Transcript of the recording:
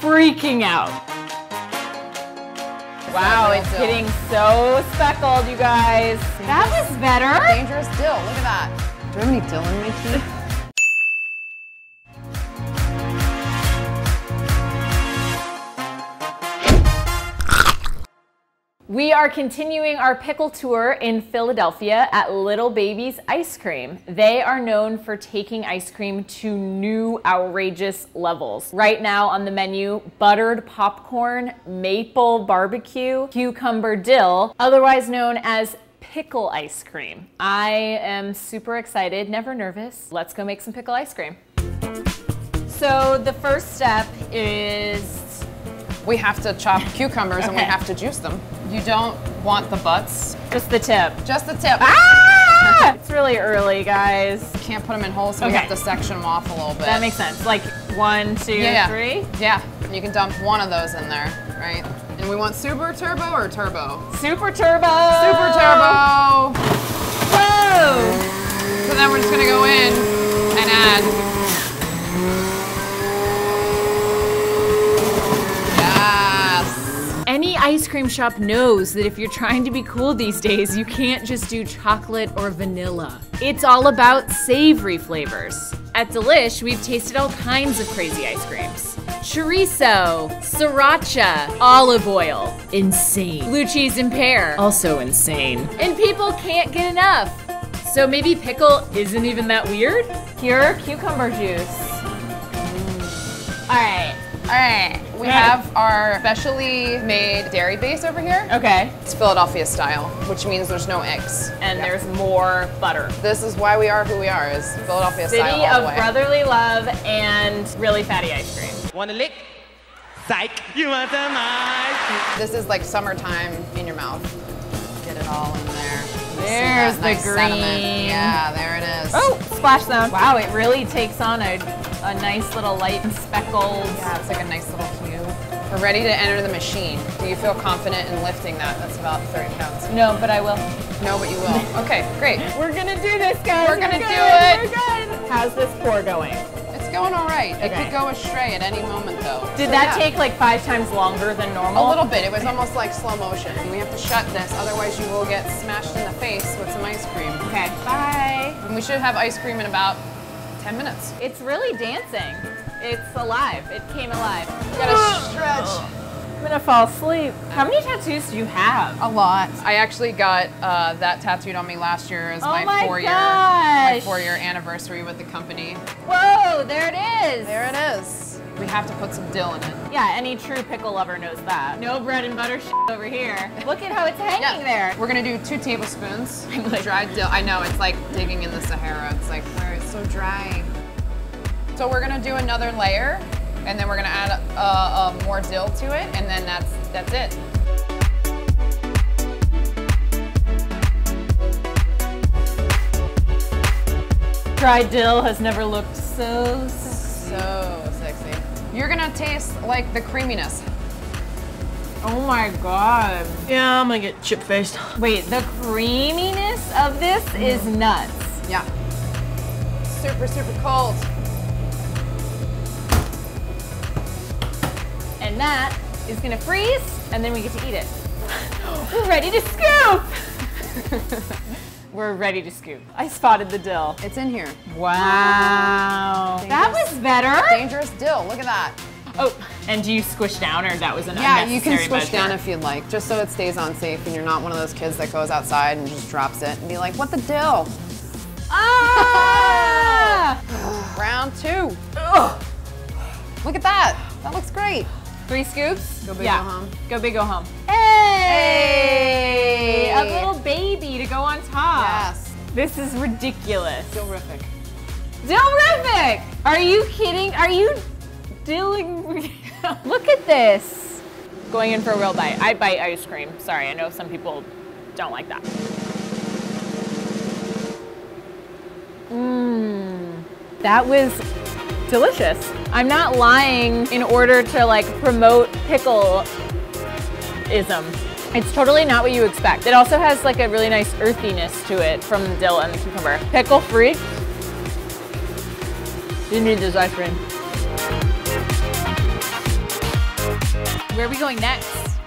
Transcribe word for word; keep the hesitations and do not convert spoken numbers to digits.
Freaking out. Wow, it's getting so speckled, you guys. That was better. Dangerous dill, look at that. Do I have any dill in my teeth? We are continuing our pickle tour in Philadelphia at Little Baby's Ice Cream. They are known for taking ice cream to new outrageous levels. Right now on the menu, buttered popcorn, maple barbecue, cucumber dill, otherwise known as pickle ice cream. I am super excited, never nervous. Let's go make some pickle ice cream. So the first step is... we have to chop cucumbers okay. and we have to juice them. You don't want the butts. Just the tip. Just the tip. Ah! It's really early, guys. Can't put them in holes, so okay. we have to section them off a little bit. That makes sense. Like one, two, yeah, three? Yeah. You can dump one of those in there, right? And we want super turbo or turbo? Super turbo! Super turbo! Whoa! So then we're just gonna go in and add. Any ice cream shop knows that if you're trying to be cool these days, you can't just do chocolate or vanilla. It's all about savory flavors. At Delish, we've tasted all kinds of crazy ice creams. Chorizo, sriracha, olive oil, insane. Blue cheese and pear, also insane. And people can't get enough. So maybe pickle isn't even that weird? Pure cucumber juice. Mm. All right. All right, we Good. have our specially made dairy base over here. Okay. It's Philadelphia style, which means there's no eggs. And yeah. there's more butter. This is why we are who we are, is Philadelphia City style. City of brotherly love and really fatty ice cream. Want a lick? Psych, you want some ice cream. This is like summertime in your mouth. Get it all in there. There's the nice green. Sediment. Yeah, there it is. Oh, splash zone. Wow, it really takes on a A nice little light and speckled. Yeah, it's like a nice little cube. We're ready to enter the machine. Do you feel confident in lifting that? That's about thirty pounds. No, but I will. No, but you will. Okay, great. We're gonna do this, guys. We're gonna We're do it. We're good. How's this pour going? It's going all right. Okay. It could go astray at any moment, though. Did so, that yeah. take like five times longer than normal? A little bit. It was almost like slow motion. We have to shut this, otherwise you will get smashed in the face with some ice cream. Okay, bye. And we should have ice cream in about ten minutes. It's really dancing. It's alive. It came alive. You gotta stretch. Oh. I'm gonna fall asleep. How many tattoos do you have? A lot. I actually got uh, that tattooed on me last year as oh my, my four-year my four-year anniversary with the company. Whoa! There it is. There it is. We have to put some dill in it. Yeah, any true pickle lover knows that. No bread and butter shit over here. Look at how it's hanging yeah. there. We're gonna do two tablespoons of like, dried dill. I know, it's like digging in the Sahara. It's like, where it's so dry. So we're gonna do another layer, and then we're gonna add uh, uh, more dill to it, and then that's, that's it. Dried dill has never looked so sexy. So sexy. You're gonna taste like the creaminess. Oh my god. Yeah, I'm gonna get chip-faced. Wait, the creaminess of this mm. is nuts. Yeah. Super, super cold. And that is gonna freeze, and then we get to eat it. We're ready to scoop! We're ready to scoop. I spotted the dill. It's in here. Wow. Dangerous. That was better. Dangerous dill, look at that. Oh, and do you squish down, or that was an yeah, unnecessary Yeah, you can squish measure. down if you'd like, just so it stays on safe and you're not one of those kids that goes outside and just drops it and be like, what the dill? Ah! Round two. Ugh. Look at that. That looks great. Three scoops? Go big, yeah. go home. Go big, go home. Hey! hey! A little baby to go on top. Yes. This is ridiculous. Dillrific. Dillrific! Are you kidding? Are you dilling? Look at this. Going in for a real bite. I bite ice cream. Sorry, I know some people don't like that. Mmm. That was delicious. I'm not lying in order to like promote pickle-ism. It's totally not what you expect. It also has like a really nice earthiness to it from the dill and the cucumber. Pickle free. You need this ice cream. where are we going next?